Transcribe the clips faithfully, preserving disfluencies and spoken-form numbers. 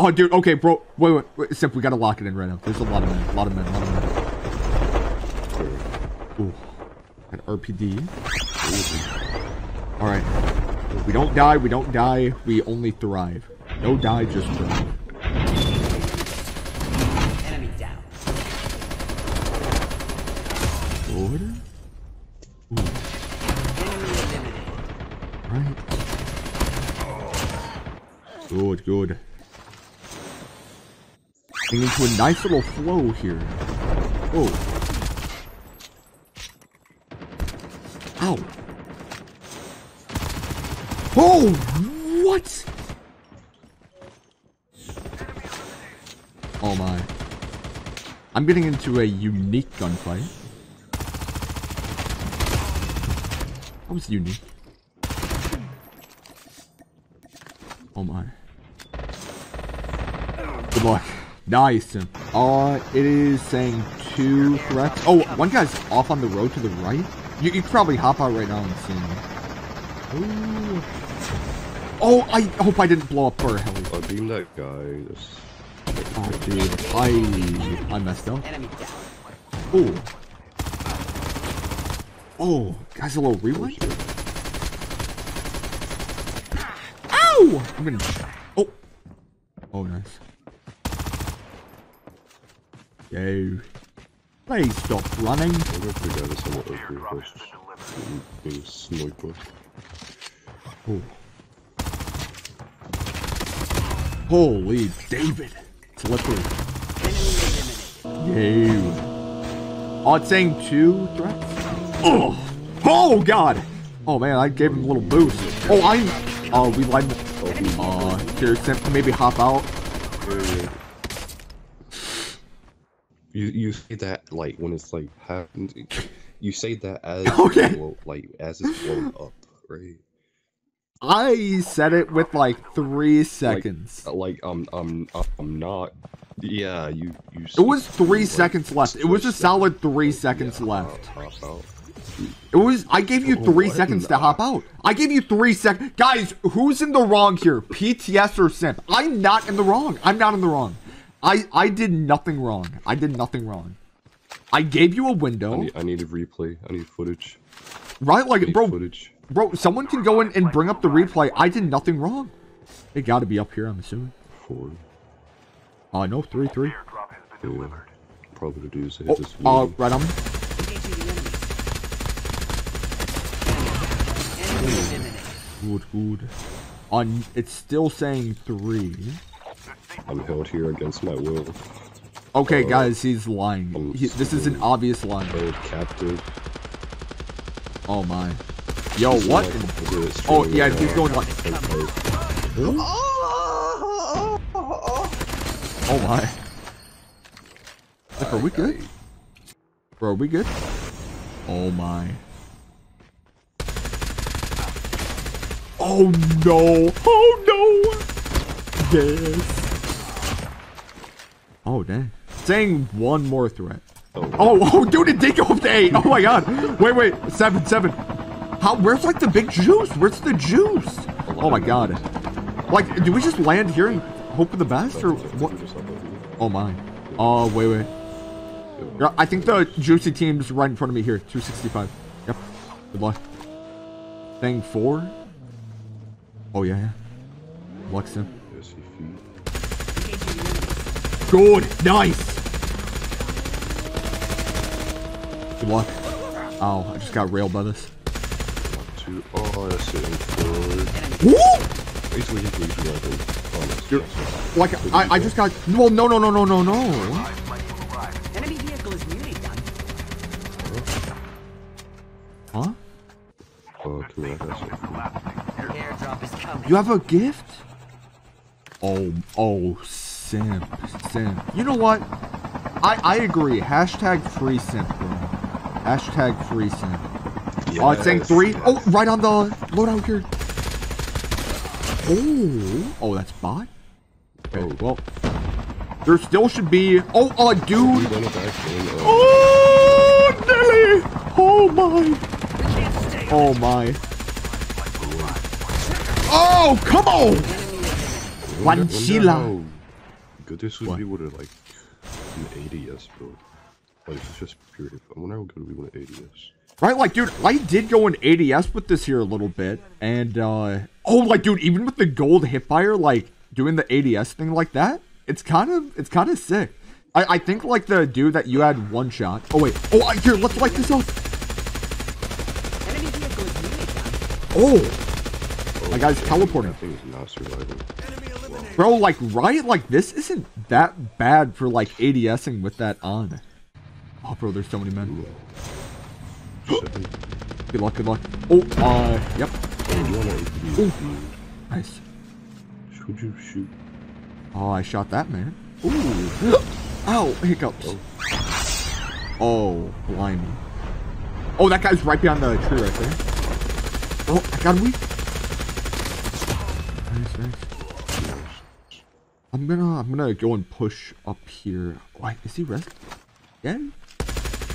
Oh, dude. Okay, bro. Wait, wait, wait. Simp, we gotta lock it in right now. There's a lot of men. A lot of men. A lot of men. Ooh. An R P D. Ooh. All right. We don't die. We don't die. We only thrive. No die, just thrive. Enemy down. Order. Ooh. Enemy eliminated. All right. Good, good. Getting into a nice little flow here. Oh. Ow. Oh, what? Oh my. I'm getting into a unique gunfight. That was unique. Oh my. Good luck. Nice. Uh, it is saying two threats. Oh, one guy's off on the road to the right. You could probably hop out right now and see him. Ooh. Oh, I hope I didn't blow up for a heli. Oh, being that guy. That's... Oh, dude. I, I messed up. Ooh. Oh, guys, a little rewind? Ow! I'm gonna... Oh. Oh, nice. Yo. Please stop running. I'm gonna figure out this one first. Being a sniper. Oh. Holy David. Slippery. Yo. Oh, it's saying two threats? Oh! Oh, God! Oh, man, I gave him a little boost. Oh, I'm... Uh, we lied. Uh, here, Simp, maybe hop out. You you say that like when it's like happened. You say that as okay. It's blown, like as it's blown up, right? I said it with like three seconds. Like, like um um I'm not. Yeah, you you. It was three like, seconds left. It was a solid three seconds yeah, left. Hop out. It was. I gave you three oh, seconds to hop out. I gave you three seconds, guys. Who's in the wrong here? P T S or Simp? I'm not in the wrong. I'm not in the wrong. I I did nothing wrong. I did nothing wrong. I gave you a window. I need, I need a replay. I need footage. Right, like I need bro, footage. Bro. Someone can go in and bring up the replay. I did nothing wrong. It got to be up here. I'm assuming. Four. Uh, no, three, three. Yeah, probably to do so. Oh, uh, right on. Good, good. On, it's still saying three. I'm held here against my will. Okay, uh, guys, he's lying. He, this is an obvious lie. Captive. Oh my. Yo, he's what? Like, oh yeah, he's going like. Oh my. Like, are we good? Bro, are we good? Oh my. Oh no! Oh no! Yes! Oh dang. Saying one more threat. Oh, oh, oh dude, it did go up to eight! Oh my god! Wait, wait, seven, seven. How, where's like the big juice? Where's the juice? Oh my god. Like, do we just land here and hope for the best or what? Oh my. Oh, wait, wait. I think the juicy team's right in front of me here. two sixty-five. Yep. Good luck. Saying four. Oh yeah, yeah. Lux him. Good, nice. Good luck. Ow, I just got railed by this. One, two, oh, that's it. Woo! You're, like I, I just got. Well, no, no, no, no, no, no. Enemy vehicle is muted. Huh? Oh, two, I guess. You have a gift? Oh, oh, Simp, Simp. You know what? I, I agree. Hashtag free Simp, bro. Hashtag free Simp. Yes, uh, it's saying three. Yes. Oh, right on the loadout here. Oh, oh, that's bot? Okay, oh. Well, there still should be... Oh, oh, uh, dude. Oh, Nelly. Oh, my. Oh, my. Oh, come on! One Chila. good. This would be what it like an A D S build. Like it's just pure. I wonder how good we want an A D S. Right, like, dude, I did go in A D S with this here a little bit, and, uh, oh, like, dude, even with the gold hipfire, like, doing the A D S thing like that, it's kind of, it's kind of sick. I, I think, like, the dude that you had one shot, oh, wait, oh, here, let's light this up. Oh, my guy's teleporting. That thing is not surviving. Bro, like, Riot, like, this isn't that bad for, like, ADSing with that on. Oh, bro, there's so many men. Good luck, good luck. Oh, uh, yep. Ooh. Nice. Should you shoot? Oh, I shot that man. Ooh. Ow, hiccups. Oh, blimey. Oh, that guy's right behind the tree right there. Oh, I got a weak. Nice, nice. I'm gonna, I'm gonna go and push up here. Why, is he rest? Yeah.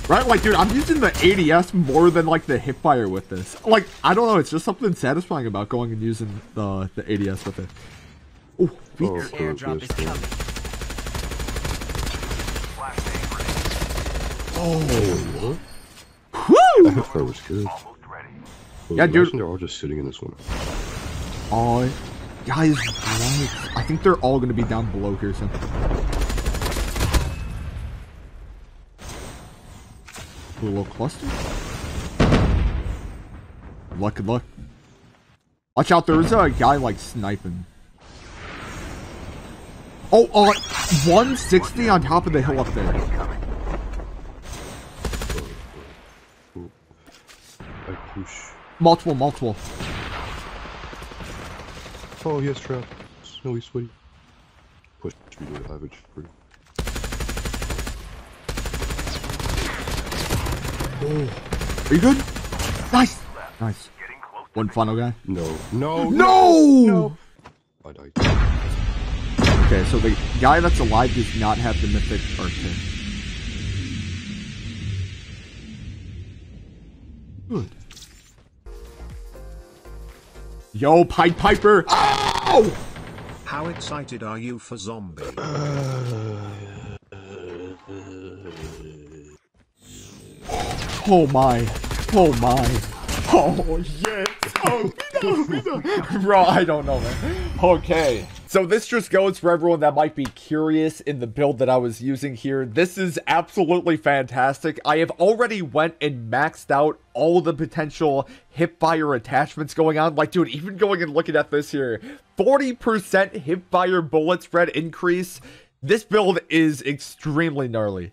Right, like, dude, I'm using the A D S more than, like, the hipfire with this. Like, I don't know, it's just something satisfying about going and using the, the A D S with it. Ooh, oh, airdrop is coming. Oh, woo! That hipfire was good. Well, yeah, dude. They're all just sitting in this one. Oh, guys, I think they're all gonna be down below here soon. A little cluster. Good luck, good luck. Watch out, there's a guy like sniping. Oh, uh, one sixty on top of the hill up there. I push. Multiple, multiple. Oh, yes, trap. Snowy sweaty. Push me to the average free. Oh. Are you good? Nice! Nice. One final guy? No. No! No! No! I died. Okay, so the guy that's alive does not have the mythic arcane. Good. Yo, Pied Piper! Ow! How excited are you for zombie? Oh my, oh my, oh yes, oh no, no. Bro, I don't know, man. Okay, so this just goes for everyone that might be curious in the build that I was using here. This is absolutely fantastic. I have already went and maxed out all the potential hipfire attachments going on. Like, dude, even going and looking at this here, forty percent hipfire bullet spread increase. This build is extremely gnarly.